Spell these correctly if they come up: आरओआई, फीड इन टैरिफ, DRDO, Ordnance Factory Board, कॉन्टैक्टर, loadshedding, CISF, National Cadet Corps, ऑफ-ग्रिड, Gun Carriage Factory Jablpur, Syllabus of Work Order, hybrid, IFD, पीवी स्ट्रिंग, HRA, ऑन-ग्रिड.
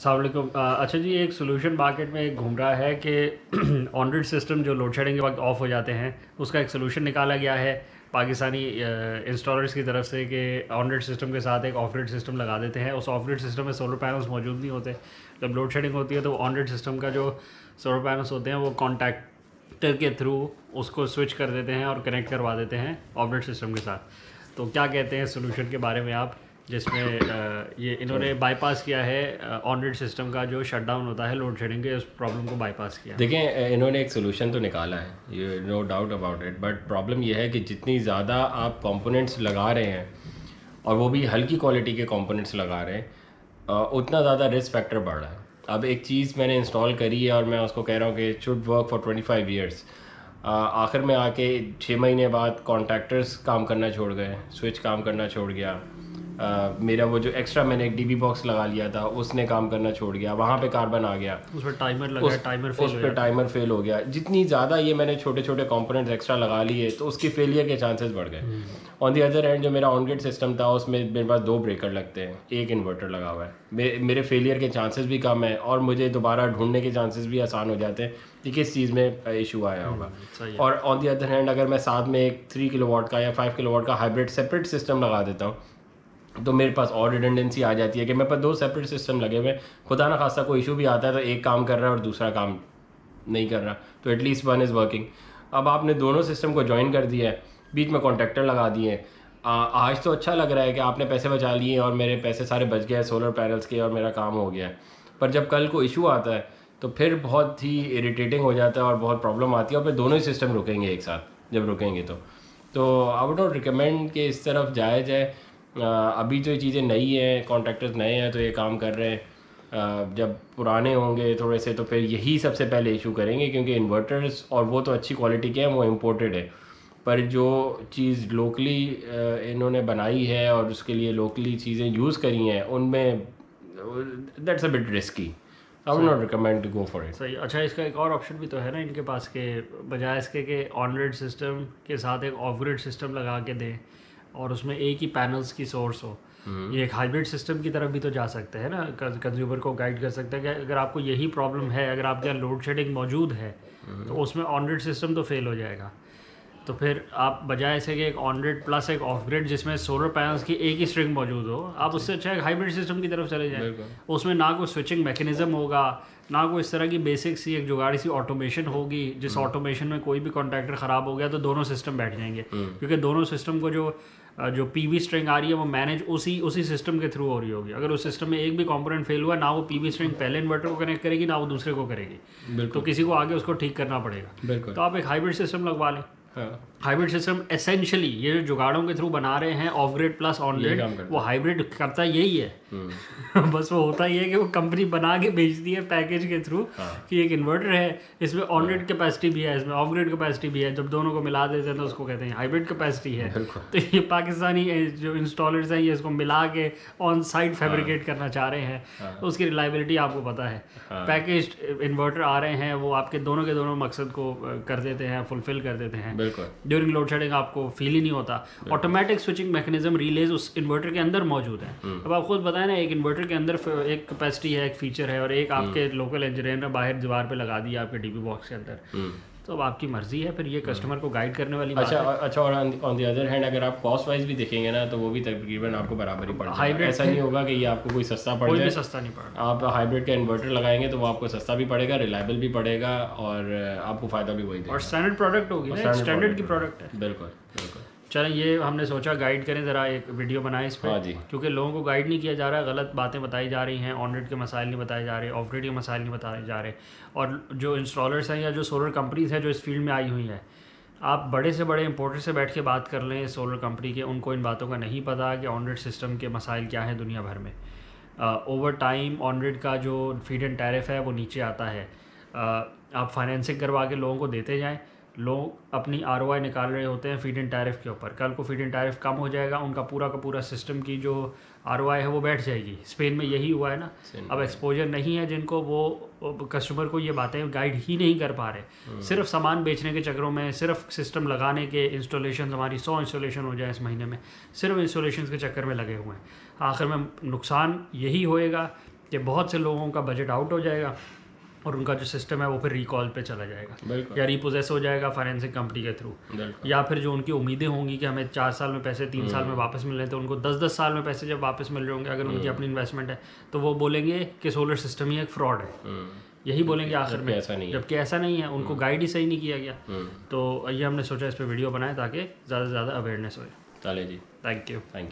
अस्सलामुअलैकुम। अच्छा जी, एक सोल्यूशन मार्केट में घूम रहा है कि ऑन-ग्रिड सिस्टम जो लोड शेडिंग के वक्त ऑफ हो जाते हैं, उसका एक सोल्यूशन निकाला गया है पाकिस्तानी इंस्टॉलर्स की तरफ से कि ऑन-ग्रिड सिस्टम के साथ एक ऑफ-ग्रिड सिस्टम लगा देते हैं। उस ऑफ-ग्रिड सिस्टम में सोलर पैनल्स मौजूद नहीं होते। जब लोड शेडिंग होती है तो ऑन-ग्रिड सिस्टम का जो सोलर पैनल्स होते हैं वो कॉन्टैक्टर के थ्रू उसको स्विच कर देते हैं और कनेक्ट करवा देते हैं ऑफ-ग्रिड सिस्टम के साथ। तो क्या कहते हैं सोल्यूशन के बारे में आप, जिसमें ये इन्होंने बाईपास किया है ऑन-ग्रिड सिस्टम का जो शटडाउन होता है लोड शेडिंग के, उस प्रॉब्लम को बाईपास किया। देखें, इन्होंने एक सोल्यूशन तो निकाला है, ये no doubt about it, but problem ये है कि जितनी ज़्यादा आप कंपोनेंट्स लगा रहे हैं और वो भी हल्की क्वालिटी के कंपोनेंट्स लगा रहे हैं, उतना ज़्यादा रिस्क फैक्टर बढ़ रहा है। अब एक चीज़ मैंने इंस्टॉल करी है और मैं उसको कह रहा हूँ कि it should work for 25 years, आखिर में आके 6 महीने बाद कॉन्टैक्टर्स काम करना छोड़ गए, स्विच काम करना छोड़ गया, मेरा वो जो एक्स्ट्रा मैंने एक डीबी बॉक्स लगा लिया था उसने काम करना छोड़ गया, वहाँ पे कार्बन आ गया, उस पर टाइमर लगा, टाइमर फेल हो गया। जितनी ज़्यादा ये मैंने छोटे छोटे कंपोनेंट्स एक्स्ट्रा लगा लिए तो उसकी फेलियर के चांसेस बढ़ गए। ऑन दी अदर एंड जो मेरा ऑन-ग्रिड सिस्टम था उसमें मेरे पास 2 ब्रेकर लगते हैं, एक इन्वर्टर लगा हुआ है, मेरे फेलियर के चांसेस भी कम है और मुझे दोबारा ढूंढने के चांसेस भी आसान हो जाते हैं कि किस चीज़ में इशू आया होगा। और ऑन दी अदर हैंड अगर मैं साथ में एक 3 किलोवाट का या 5 किलोवाट का हाइब्रिड सेपरेट सिस्टम लगा देता हूँ तो मेरे पास और रिडंडेंसी आ जाती है कि मेरे पास 2 सेपरेट सिस्टम लगे हुए, खुदा ना खासा कोई इशू भी आता है तो एक काम कर रहा है और दूसरा काम नहीं कर रहा, तो एटलीस्ट वन इज़ वर्किंग। अब आपने दोनों सिस्टम को ज्वाइन कर दिया है, बीच में कॉन्टैक्टर लगा दिए हैं। आज तो अच्छा लग रहा है कि आपने पैसे बचा लिए और मेरे पैसे सारे बच गए सोलर पैनल्स के और मेरा काम हो गया है, पर जब कल को इशू आता है तो फिर बहुत ही इरीटेटिंग हो जाता है और बहुत प्रॉब्लम आती है और फिर दोनों ही सिस्टम रुकेंगे एक साथ, जब रुकेंगे तो आई वुड नॉट रिकमेंड कि इस तरफ जाया जाए। अभी तो ये चीज़ें नई हैं, कॉन्ट्रैक्टर्स नए हैं तो ये काम कर रहे हैं, जब पुराने होंगे थोड़े से तो फिर यही सबसे पहले इशू करेंगे, क्योंकि इन्वर्टर्स और वो तो अच्छी क्वालिटी के हैं, वो इम्पोर्टेड है, पर जो चीज़ लोकली इन्होंने बनाई है और उसके लिए लोकली चीज़ें यूज़ करी हैं उनमें that's a bit risky. I would not recommend to go for it. सही। अच्छा, इसका एक और ऑप्शन भी तो है ना इनके पास के बजाय इसके कि ऑन-ग्रिड सिस्टम के साथ एक ऑफ-ग्रिड सिस्टम लगा के दें और उसमें एक ही पैनल्स की सोर्स हो, ये एक हाइब्रिड सिस्टम की तरफ भी तो जा सकते हैं ना, कंज्यूमर को गाइड कर सकते हैं कि अगर आपको यही प्रॉब्लम है, अगर आपके यहाँ लोड शेडिंग मौजूद है तो उसमें ऑन-ग्रिड सिस्टम तो फेल हो जाएगा, तो फिर आप बजाय इसके कि एक ऑन-ग्रिड प्लस एक ऑफ-ग्रिड जिसमें सोलर पैनल्स की एक ही स्ट्रिंग मौजूद हो, आप उससे अच्छा एक हाइब्रिड सिस्टम की तरफ चले जाएँ। उसमें ना कोई स्विचिंग मैकेनिज्म होगा, ना कोई इस तरह की बेसिक सी एक जुगाड़ी सी ऑटोमेशन होगी, जिस ऑटोमेशन में कोई भी कॉन्टैक्टर ख़राब हो गया तो दोनों सिस्टम बैठ जाएंगे, क्योंकि दोनों सिस्टम को जो पीवी स्ट्रिंग आ रही है वो मैनेज उसी सिस्टम के थ्रू हो रही होगी। अगर उस सिस्टम में एक भी कंपोनेंट फेल हुआ, ना वो पीवी स्ट्रिंग पहले इन्वर्टर को कनेक्ट करेगी ना वो दूसरे को करेगी, तो किसी को आगे उसको ठीक करना पड़ेगा। तो आप एक हाइब्रिड सिस्टम लगवा लें। हाइब्रिड सिस्टम एसेंशियली ये जो जुगाड़ों के थ्रू बना रहे हैं ऑफ-ग्रिड प्लस ऑन-ग्रिड, वो हाइब्रिड करता यही है बस वो होता ही है कि वो कंपनी बना के बेचती है पैकेज के थ्रू कि एक इन्वर्टर है, इसमें ऑन-ग्रिड कैपेसिटी भी है, इसमें ऑफ-ग्रिड कैपेसिटी भी है, जब दोनों को मिला देते हैं तो उसको कहते हैं हाइब्रिड कैपेसिटी है। तो ये पाकिस्तानी जो इंस्टॉलर्स हैं ये इसको मिला के ऑन साइट फैब्रिकेट करना चाह रहे हैं, तो उसकी रिलायबिलिटी आपको पता है। पैकेज इन्वर्टर आ रहे हैं वो आपके दोनों के दोनों मकसद को कर देते हैं, फुलफिल कर देते हैं, ड्यूरिंग लोड शेडिंग आपको फील ही नहीं होता। ऑटोमेटिक स्विचिंग मैकेनिज्म रिलेज उस इन्वर्टर के अंदर मौजूद है। अब आप खुद बताएं ना, एक इन्वर्टर के अंदर एक कैपेसिटी है, एक फीचर है, और एक आपके लोकल इंजीनियर ने बाहर दीवार पे लगा दिया आपके डीबी बॉक्स के अंदर, तो अब आपकी मर्जी है, फिर ये कस्टमर को गाइड करने वाली बात है। अच्छा, और ऑन द अदर हैंड अगर आप कॉस्ट वाइज भी देखेंगे ना तो वो भी तकरीबन आपको बराबर ही पड़ेगा। हाइब्रिड ऐसा नहीं होगा कि ये आपको कोई सस्ता पड़ जाए, कोई भी सस्ता नहीं पड़ेगा। आप हाइब्रिड का इन्वर्टर लगाएंगे तो वो आपको सस्ता भी पड़ेगा, रिलायबल भी पड़ेगा और आपको फ़ायदा भी वही देगा, और स्टैंडर्ड प्रोडक्ट होगी, स्टैंडर्ड की प्रोडक्ट है। बिल्कुल। चलें, ये हमने सोचा गाइड करें, ज़रा एक वीडियो बनाएं इस पर, क्योंकि लोगों को गाइड नहीं किया जा रहा है, गलत बातें बताई जा रही हैं, ऑन-ग्रिड के मसाइल नहीं बताए जा रहे, ऑफ-ग्रिड के मसाइल नहीं बताए जा रहे, और जो इंस्टॉलर्स हैं या जो सोलर कंपनीज हैं जो इस फील्ड में आई हुई हैं, आप बड़े से बड़े इंपोर्टर से बैठ के बात कर लें सोलर कंपनी के, उनको इन बातों का नहीं पता कि ऑन-ग्रिड सिस्टम के मसाइल क्या हैं दुनिया भर में। ओवर टाइम ऑन-ग्रिड का जो फीड एंड टैरिफ है वो नीचे आता है। आप फाइनेंसिंग करवा के लोगों को देते जाएँ, लोग अपनी आरओआई निकाल रहे होते हैं फीड इन टैरिफ के ऊपर, कल को फीड इन टैरिफ कम हो जाएगा, उनका पूरा का पूरा सिस्टम की जो आरओआई है वो बैठ जाएगी। स्पेन में यही हुआ है ना, अब एक्सपोजर नहीं है जिनको, वो कस्टमर को ये बातें गाइड ही नहीं कर पा रहे, सिर्फ सामान बेचने के चक्करों में, सिर्फ सिस्टम लगाने के, इंस्टॉलेशन हमारी 100 इंस्टॉलेशन हो जाए इस महीने में, सिर्फ इंस्टॉलेशन के चक्कर में लगे हुए हैं। आखिर में नुकसान यही होएगा कि बहुत से लोगों का बजट आउट हो जाएगा और उनका जो सिस्टम है वो फिर रिकॉल पे चला जाएगा या रिपोजेस हो जाएगा फाइनेंसिंग कंपनी के थ्रू, या फिर जो उनकी उम्मीदें होंगी कि हमें 4 साल में पैसे 3 साल में वापस मिल रहे हैं, तो उनको 10-10 साल में पैसे जब वापस मिल रहे होंगे, अगर उनकी अपनी इन्वेस्टमेंट है, तो वो बोलेंगे कि सोलर सिस्टम ही एक फ्रॉड है, यही बोलेंगे आखिर में, जबकि ऐसा नहीं है। उनको गाइड ही सही नहीं किया गया। तो ये हमने सोचा इस पर वीडियो बनाए ताकि ज़्यादा से ज़्यादा अवेयरनेस हो। चले जी, थैंक यू।